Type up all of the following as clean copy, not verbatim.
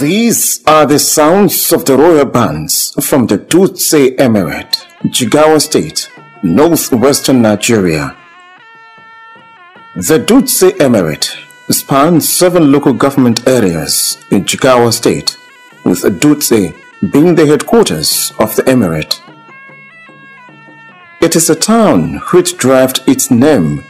These are the sounds of the royal bands from the Dutse Emirate, Jigawa State, northwestern Nigeria. The Dutse Emirate spans 7 local government areas in Jigawa State, with Dutse being the headquarters of the Emirate. It is a town which derived its name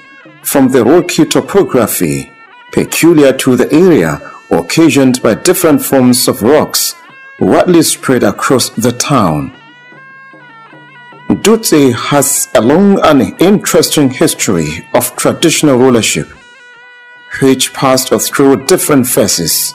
from the rocky topography peculiar to the area, occasioned by different forms of rocks widely spread across the town. Dutse has a long and interesting history of traditional rulership, which passed through different phases.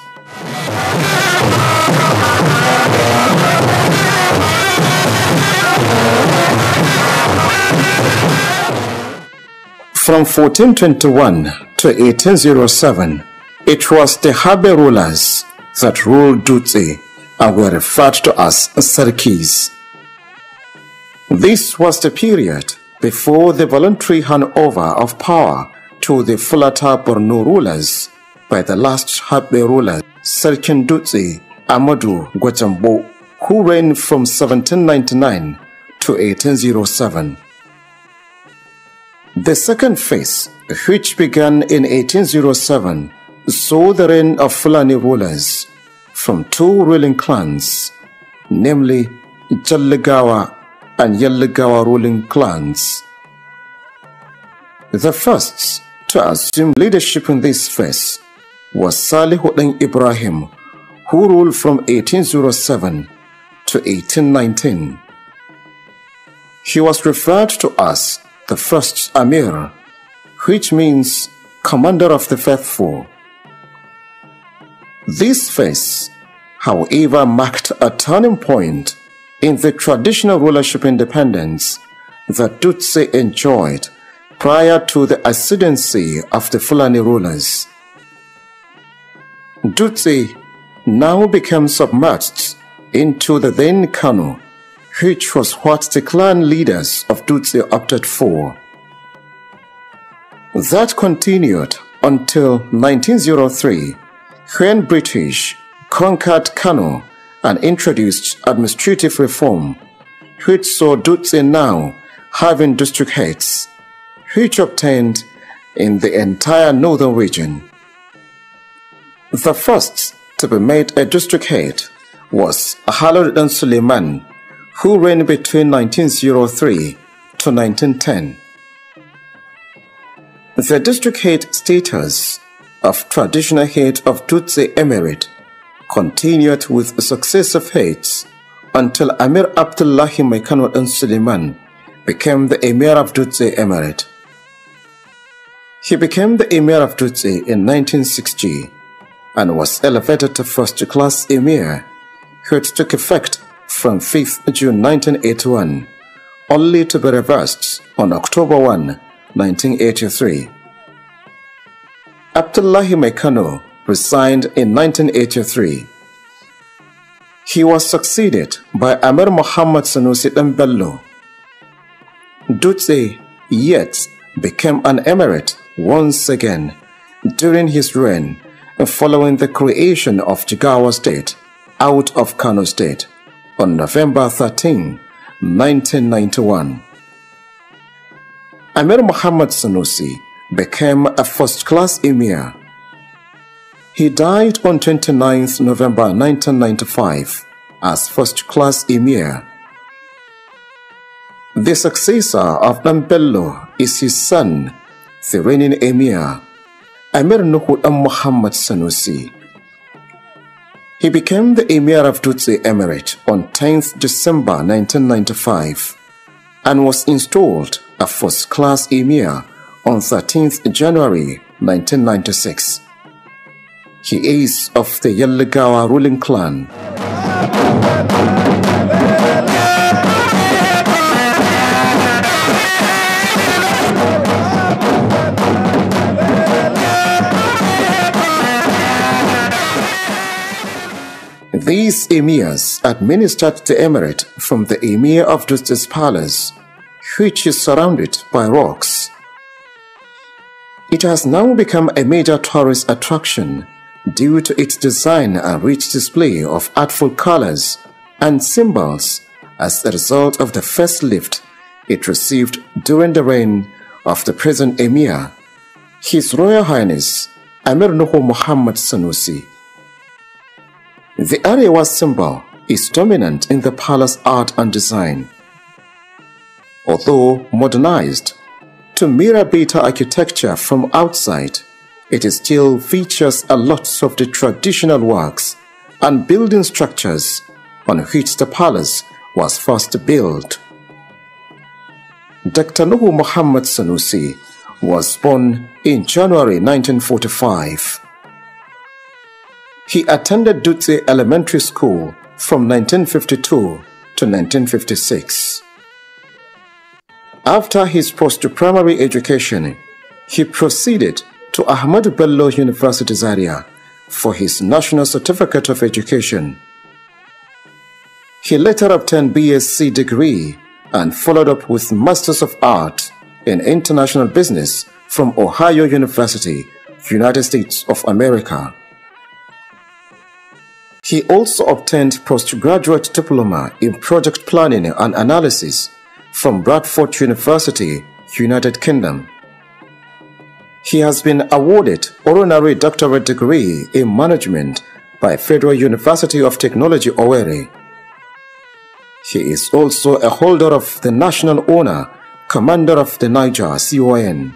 From 1421 to 1807, it was the Habe rulers that ruled Dutse and were referred to as Serkis. This was the period before the voluntary handover of power to the Fulata Borno rulers by the last Habe ruler, Serkin Dutse Amadu Gwajambo, who reigned from 1799 to 1807. The second phase, which began in 1807, saw the reign of Fulani rulers from 2 ruling clans, namely Jaligawa and Yeligawa ruling clans. The first to assume leadership in this phase was Salihu Ibrahim, who ruled from 1807 to 1819. He was referred to as the first Amir, which means Commander of the Faithful. This phase, however, marked a turning point in the traditional rulership independence that Dutse enjoyed prior to the ascendancy of the Fulani rulers. Dutse now became submerged into the then Kano, which was what the clan leaders of Dutse opted for. That continued until 1903. When British conquered Kano and introduced administrative reform, which saw Dutse now having district heads, which obtained in the entire northern region. The first to be made a district head was Halidu Suleiman, who reigned between 1903 to 1910. The district head status of traditional head of Dutse Emirate continued with successive heads until Amir Abdullahi Maikanwa Suleiman became the Emir of Dutse Emirate. He became the Emir of Dutse in 1960 and was elevated to first-class Emir, which took effect from 5th June 1981, only to be reversed on October 1, 1983. Abdullahi Maikanwa resigned in 1983. He was succeeded by Amir Muhammad Sanusi Mbello. Dutse yet became an emirate once again during his reign, following the creation of Jigawa State out of Kano State on November 13, 1991. Amir Muhammad Sanusi became a first-class emir. He died on 29th November 1995 as first-class emir. The successor of Mbello is his son, the reigning emir, Amir Nuhu A Muhammad Sanusi. He became the emir of Dutse Emirate on 10th December 1995 and was installed a first-class emir on 13th January 1996. He is of the Yeligawa ruling clan. These emirs administered the emirate from the Emir of Justice Palace, which is surrounded by rocks. It has now become a major tourist attraction due to its design and rich display of artful colors and symbols as a result of the facelift it received during the reign of the present emir, His Royal Highness Amir Nuhu A Muhammad Sanusi. The Arewa symbol is dominant in the palace art and design. Although modernized to mirror better architecture from outside, it still features a lot of the traditional works and building structures on which the palace was first built. Dr. Nuhu A Muhammad Sanusi was born in January 1945. He attended Dutse Elementary School from 1952 to 1956. After his post-primary education, he proceeded to Ahmadu Bello University Zaria for his National Certificate of Education. He later obtained BSc degree and followed up with Masters of Art in International Business from Ohio University, United States of America. He also obtained postgraduate diploma in project planning and analysis from Bradford University, United Kingdom. He has been awarded honorary doctorate degree in management by Federal University of Technology, Owerri. He is also a holder of the national honor, Commander of the Niger, CON.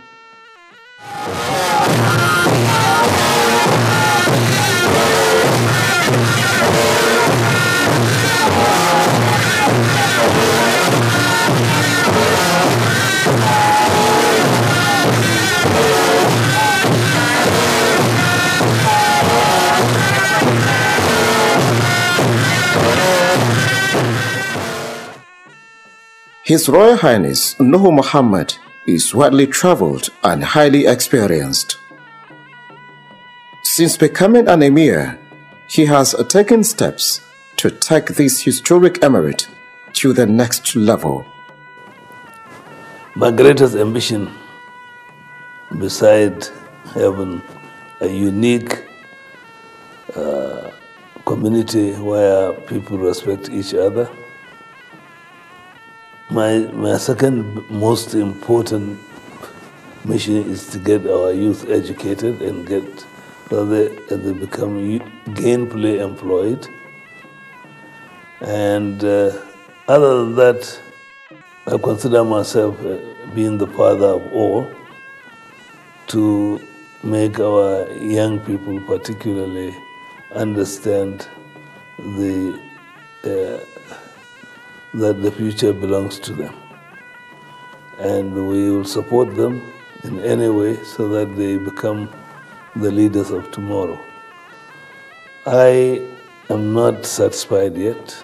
His Royal Highness Nuhu Muhammad is widely traveled and highly experienced. Since becoming an emir, he has taken steps to take this historic emirate to the next level. My greatest ambition, besides having a unique community where people respect each other, my second most important mission is to get our youth educated and get they become gainfully employed. And other than that, I consider myself being the father of all to make our young people particularly understand the that the future belongs to them. And we will support them in any way so that they become the leaders of tomorrow. I am not satisfied yet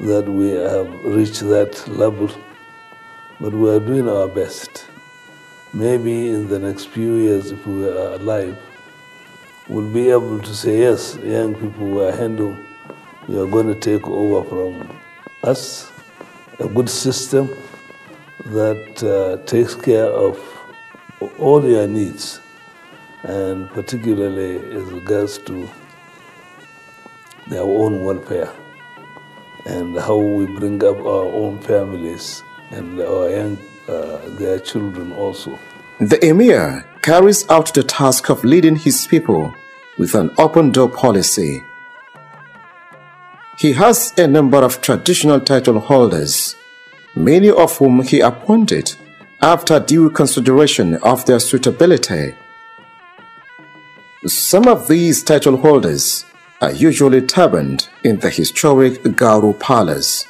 that we have reached that level, but we are doing our best. Maybe in the next few years, if we are alive, we'll be able to say, yes, young people, we are handled, you are going to take over from us, a good system that takes care of all your needs, and particularly as regards to their own welfare and how we bring up our own families and our young, their children also. The emir carries out the task of leading his people with an open-door policy. He has a number of traditional title holders, many of whom he appointed after due consideration of their suitability. Some of these title holders are usually turbaned in the historic Gauru Palace.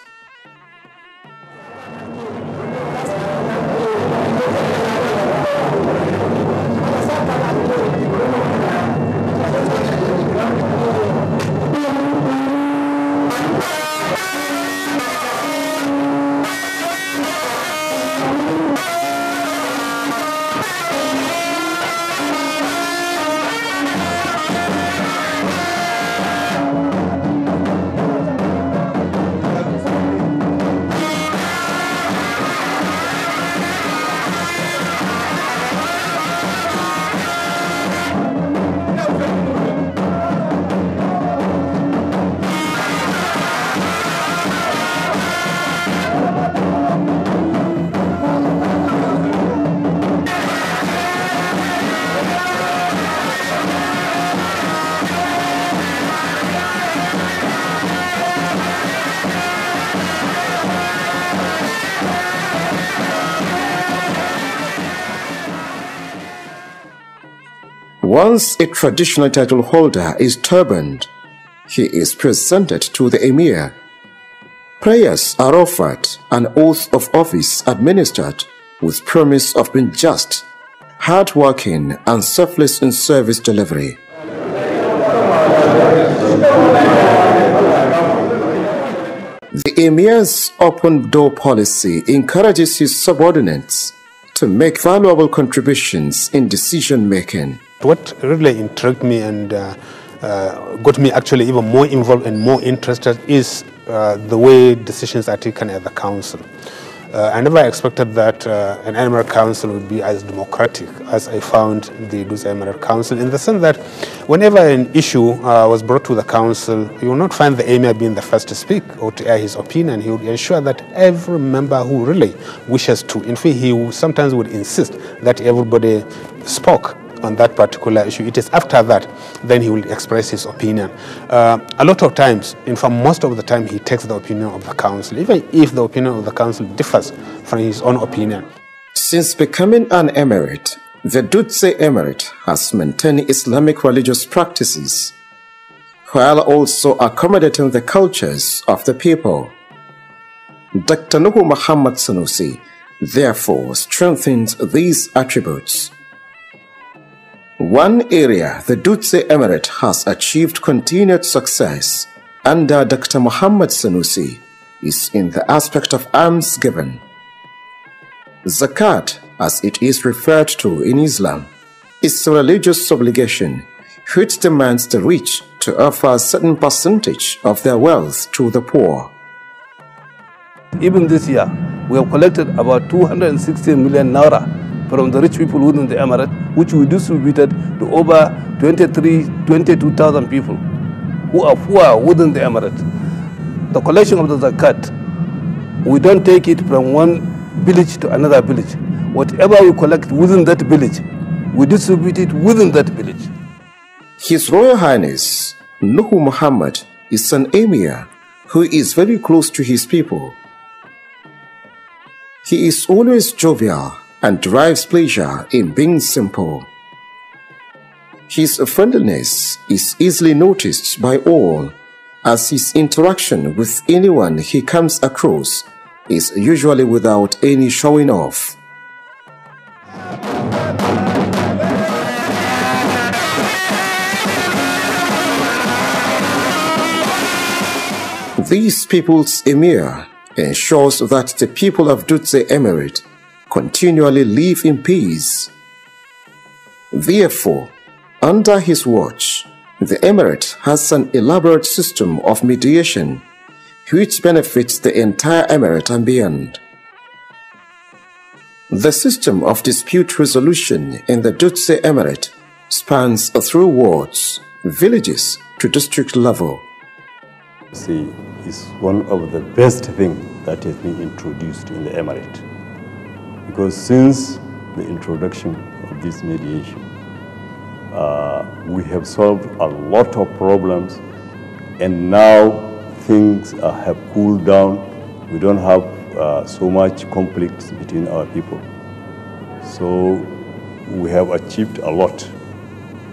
Once a traditional title holder is turbaned, he is presented to the Emir. Prayers are offered, an oath of office administered with promise of being just, hard-working and selfless in service delivery. The Emir's open-door policy encourages his subordinates to make valuable contributions in decision-making. What really intrigued me and got me actually even more involved and more interested is the way decisions are taken at the council. I never expected that an Emirate Council would be as democratic as I found the Dutse Emirate Council, in the sense that whenever an issue was brought to the council, you will not find the Emir being the first to speak or to air his opinion. He would ensure that every member who really wishes to, in fact, he sometimes would insist that everybody spoke on that particular issue. It is after that, then he will express his opinion. A lot of times, in fact, most of the time, he takes the opinion of the council, even if the opinion of the council differs from his own opinion. Since becoming an emirate, the Dutse Emirate has maintained Islamic religious practices, while also accommodating the cultures of the people. Dr. Nuhu Muhammad Sanusi, therefore, strengthens these attributes. One area the Dutse Emirate has achieved continued success under Dr. Muhammad Sanusi is in the aspect of alms given. Zakat, as it is referred to in Islam, is a religious obligation which demands the rich to offer a certain percentage of their wealth to the poor. Even this year, we have collected about 260 million naira from the rich people within the Emirate, which we distributed to over 22,000 people who are poor within the Emirate. The collection of the Zakat, we don't take it from one village to another village. Whatever we collect within that village, we distribute it within that village. His Royal Highness, Nuhu Muhammad, is an Emir who is very close to his people. He is always jovial and derives pleasure in being simple. His friendliness is easily noticed by all, as his interaction with anyone he comes across is usually without any showing off. These people's Emir ensures that the people of Dutse Emirate continually live in peace. Therefore, under his watch, the Emirate has an elaborate system of mediation which benefits the entire Emirate and beyond. The system of dispute resolution in the Dutse Emirate spans through wards, villages to district level. See, it's one of the best things that has been introduced in the Emirate. Because since the introduction of this mediation, we have solved a lot of problems, and now things have cooled down. We don't have so much conflict between our people. So we have achieved a lot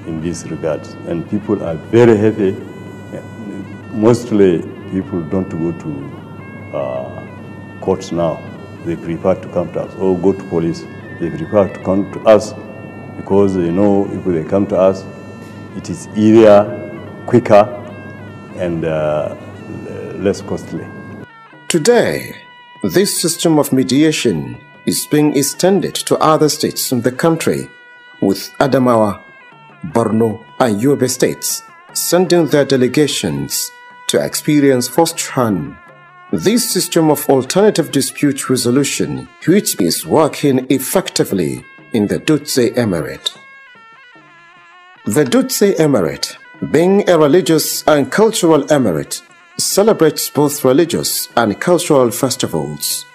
in this regard, and people are very happy. Mostly people don't go to courts now. They prefer to come to us, or go to police. They prefer to come to us because they know if they come to us, it is easier, quicker, and less costly. Today, this system of mediation is being extended to other states in the country, with Adamawa, Borno, and Yobe states sending their delegations to experience firsthand this system of alternative dispute resolution, which is working effectively in the Dutse Emirate. The Dutse Emirate, being a religious and cultural emirate, celebrates both religious and cultural festivals.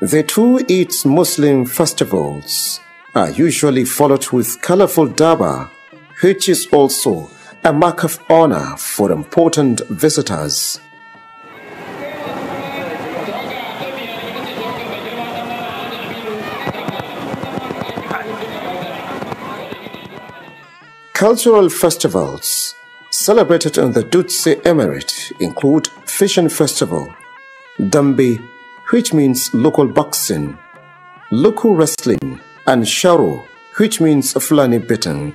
The two Eid Muslim festivals are usually followed with colorful Daba, which is also a mark of honor for important visitors. Cultural festivals celebrated in the Dutse Emirate include Fishing Festival, Dambi, which means local boxing, local wrestling, and Sharo, which means Aflani Betang.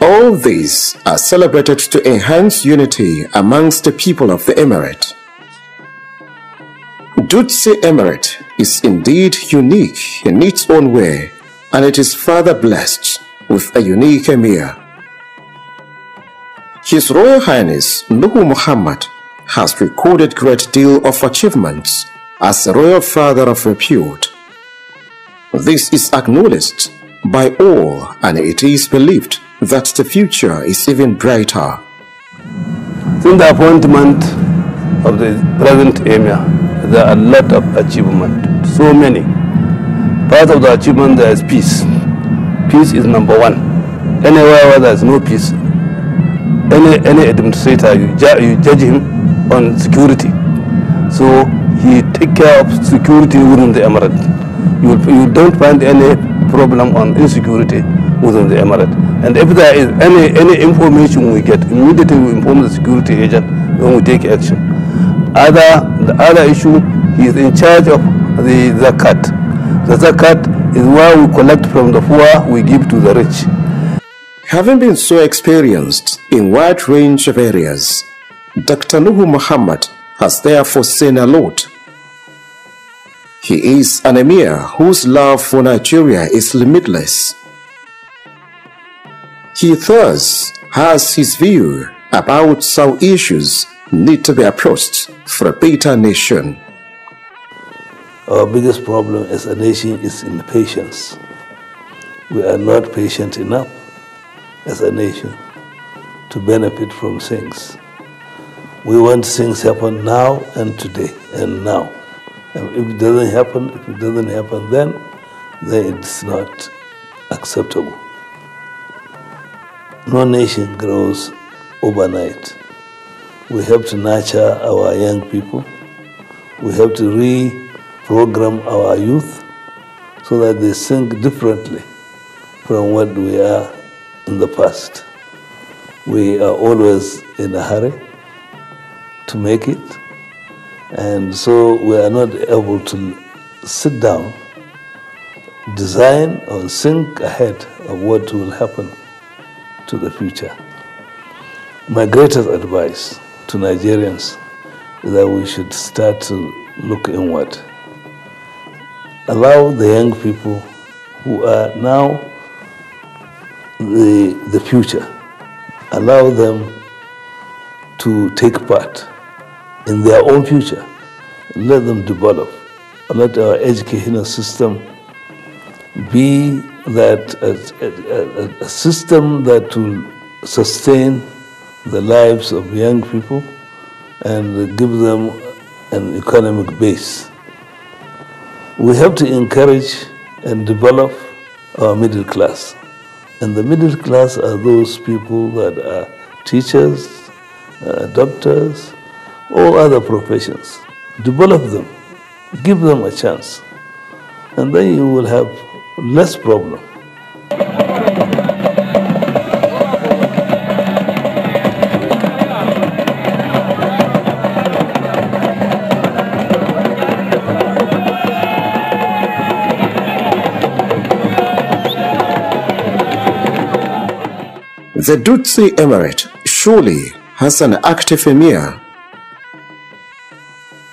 All these are celebrated to enhance unity amongst the people of the Emirate. Dutse Emirate is indeed unique in its own way, and it is further blessed with a unique Emir. His Royal Highness Nuhu Muhammad has recorded a great deal of achievements as a royal father of repute. This is acknowledged by all, and it is believed that the future is even brighter. Since the appointment of the present Emir, there are a lot of achievements, so many. Part of the achievement there is peace. Peace is number one. Anywhere where there is no peace, any administrator, you judge him on security. So he take care of security within the Emirate. You don't find any problem on insecurity within the Emirate. And if there is any information we get, immediately we inform the security agent and we take action. The other issue, he is in charge of the Zakat. The Zakat is where we collect from the poor, we give to the rich. Having been so experienced in wide range of areas, Dr. Nuhu Muhammad has therefore seen a lot. He is an Emir whose love for Nigeria is limitless. He thus has his view about how issues need to be approached for a better nation. Our biggest problem as a nation is impatience. We are not patient enough as a nation to benefit from things. We want things happen now and today and now. And if it doesn't happen then it's not acceptable. No nation grows overnight. We have to nurture our young people. We have to reprogram our youth so that they think differently from what we are in the past. We are always in a hurry to make it. And so we are not able to sit down, design or think ahead of what will happen to the future. My greatest advice to Nigerians is that we should start to look inward. Allow the young people who are now the future, allow them to take part in their own future. Let them develop. Let our educational system be that a system that will sustain the lives of young people and give them an economic base. We have to encourage and develop our middle class. And the middle class are those people that are teachers, doctors, all other professions. Develop them, give them a chance, and then you will have less problem. The Dutse Emirate surely has an active Emir.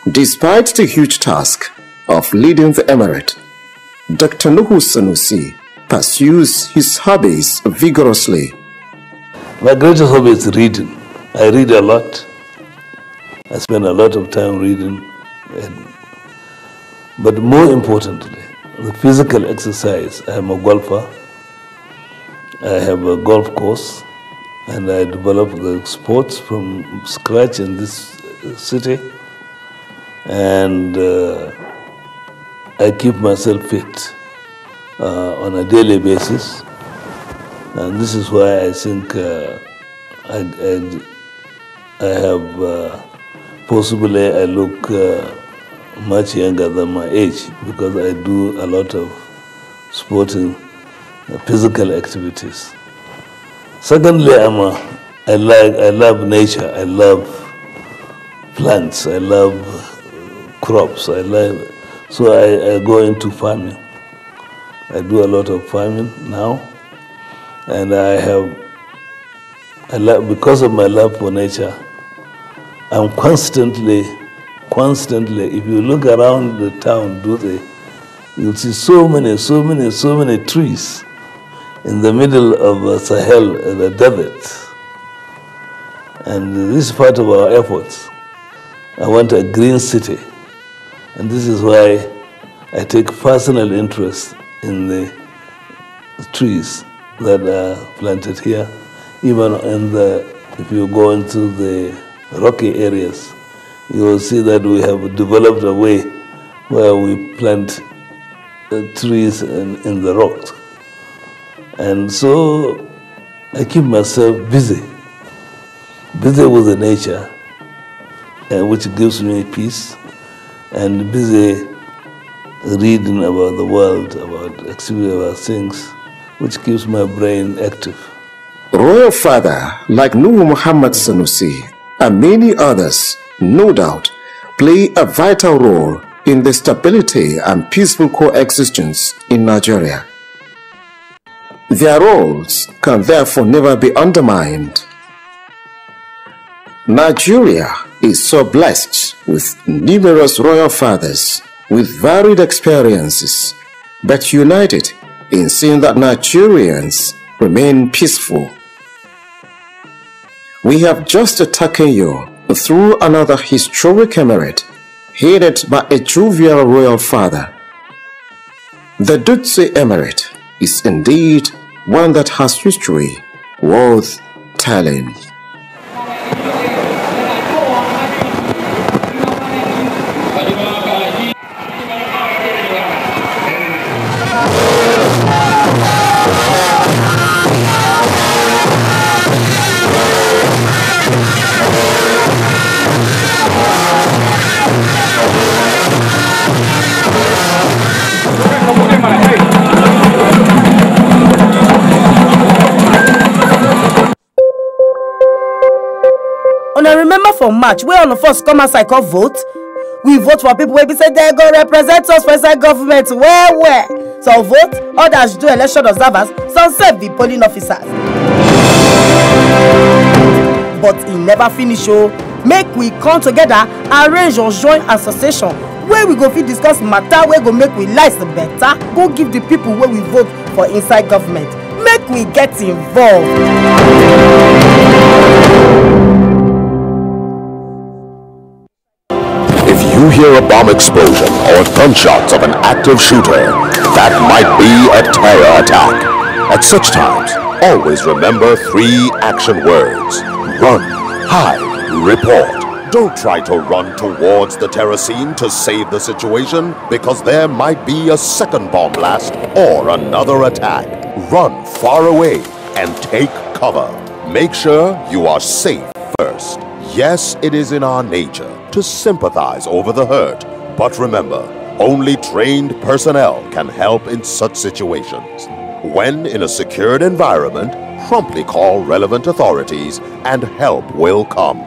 Despite the huge task of leading the Emirate, Dr. Nuhu Sanusi pursues his hobbies vigorously. My greatest hobby is reading. I read a lot. I spend a lot of time reading. But more importantly, the physical exercise. I am a golfer. I have a golf course. And I develop the sports from scratch in this city. and I keep myself fit on a daily basis, and this is why I think I have possibly I look much younger than my age, because I do a lot of sporting physical activities. Secondly, I love nature, I love plants, I love crops, so I go into farming. I do a lot of farming now, and because of my love for nature, I'm constantly, if you look around the town, Dutse, you'll see so many trees in the middle of the Sahel, the desert. And this is part of our efforts. I want a green city. And this is why I take personal interest in the trees that are planted here. Even in if you go into the rocky areas, you will see that we have developed a way where we plant trees in the rocks. And so I keep myself busy with the nature, which gives me peace, and busy reading about the world, about things, which keeps my brain active. Royal father, like Nuhu Muhammad Sanusi and many others, no doubt, play a vital role in the stability and peaceful coexistence in Nigeria. Their roles can therefore never be undermined. Nigeria is so blessed with numerous royal fathers with varied experiences, but united in seeing that Nigerians remain peaceful. We have just taken you through another historic emirate headed by a jovial royal father. The Dutse Emirate is indeed one that has history worth telling. From March, where all of us come as I call vote, we vote for people where we say they go represent us for inside government. Where? Some vote, others do election observers, some serve the polling officers. But it never finish, oh. Make we come together, arrange or join association where we go fit discuss matter, where go make we lives better, go give the people where we vote for inside government. Make we get involved. You hear a bomb explosion or gunshots of an active shooter, that might be a terror attack. At such times, always remember 3 action words: run, hide, report. Don't try to run towards the terror scene to save the situation, because there might be a second bomb blast or another attack. Run far away and take cover. Make sure you are safe first. Yes, it is in our nature to sympathize over the hurt, but remember, only trained personnel can help in such situations. When in a secured environment, promptly call relevant authorities and help will come.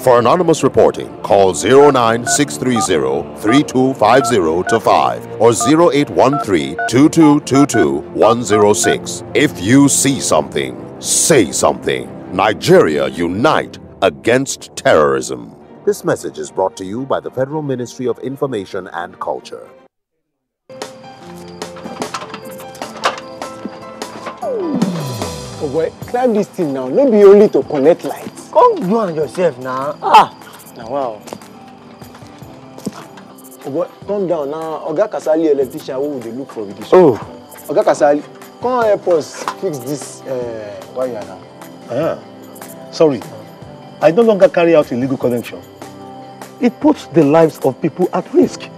For anonymous reporting, call 09630-3250-5 or 0813-2222-106. If you see something, say something. Nigeria, unite against terrorism. This message is brought to you by the Federal Ministry of Information and Culture. Oh boy, climb this thing now. No be only to connect lights. Come do on yourself now. Ah, now wow. Oh boy, come down now. Oga Kasali, electrician, who would they look for with this? Oh, Oga Kasali, come help us fix this wire now. Ah, sorry. I no longer carry out illegal connection. it puts the lives of people at risk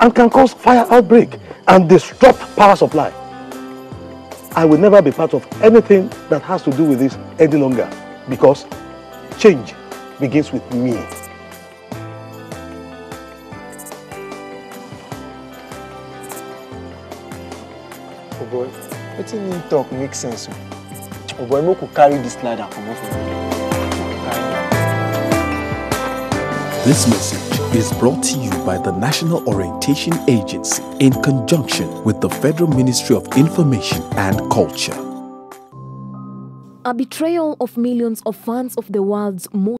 and can cause fire outbreak and disrupt power supply. I will never be part of anything that has to do with this any longer, because change begins with me. Oh boy, what you mean talk makes sense. Oh boy, we could carry this ladder for me. This message is brought to you by the National Orientation Agency in conjunction with the Federal Ministry of Information and Culture. A betrayal of millions of fans of the world's most